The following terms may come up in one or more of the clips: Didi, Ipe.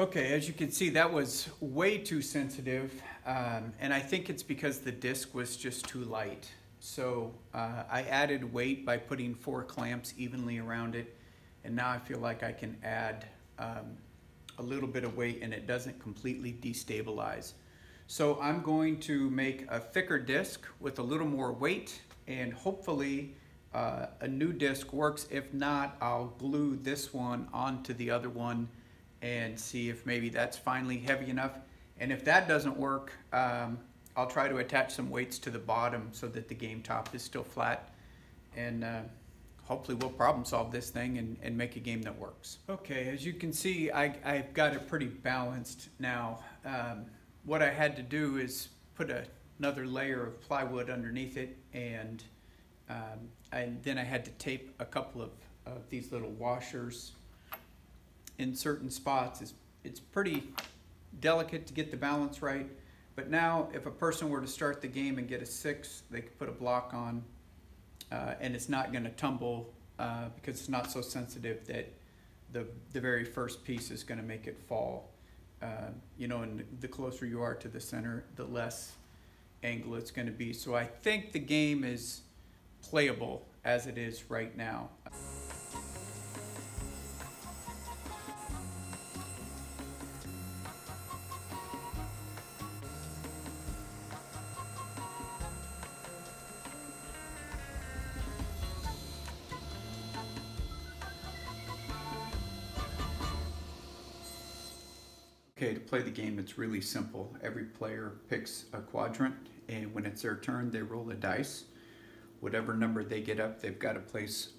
Okay, as you can see, that was way too sensitive, and I think it's because the disc was just too light. So I added weight by putting 4 clamps evenly around it, and now I feel like I can add a little bit of weight and it doesn't completely destabilize. So I'm going to make a thicker disc with a little more weight, and hopefully a new disc works. If not, I'll glue this one onto the other one and see if maybe that's finally heavy enough. And if that doesn't work, I'll try to attach some weights to the bottom so that the game top is still flat. And hopefully we'll problem solve this thing and make a game that works. Okay, as you can see, I've got it pretty balanced now. What I had to do is put another layer of plywood underneath it, and then I had to tape a couple of these little washers in certain spots. It's pretty delicate to get the balance right, but now if a person were to start the game and get a 6, they could put a block on and it's not going to tumble because it's not so sensitive that the very first piece is going to make it fall. You know, and the closer you are to the center, the less angle it's going to be. So I think the game is playable as it is right now. Okay, to play the game, it's really simple. Every player picks a quadrant, and when it's their turn, they roll a dice. Whatever number they get up, they've got to place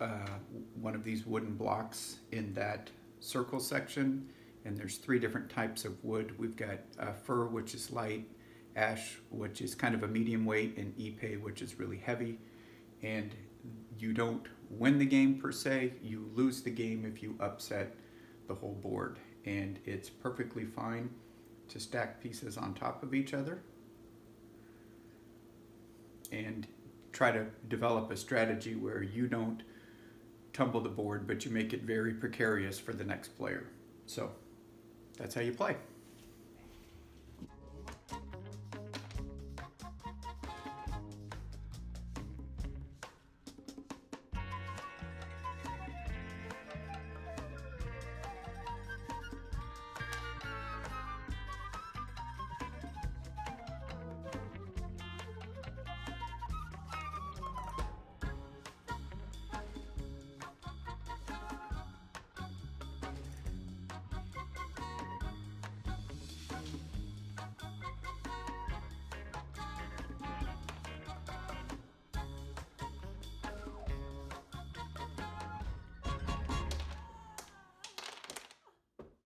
one of these wooden blocks in that circle section. And there's 3 different types of wood. We've got fir, which is light, ash, which is kind of a medium weight, and Ipe, which is really heavy. And you don't win the game per se. You lose the game if you upset the whole board. And it's perfectly fine to stack pieces on top of each other and try to develop a strategy where you don't tumble the board, but you make it very precarious for the next player. So that's how you play.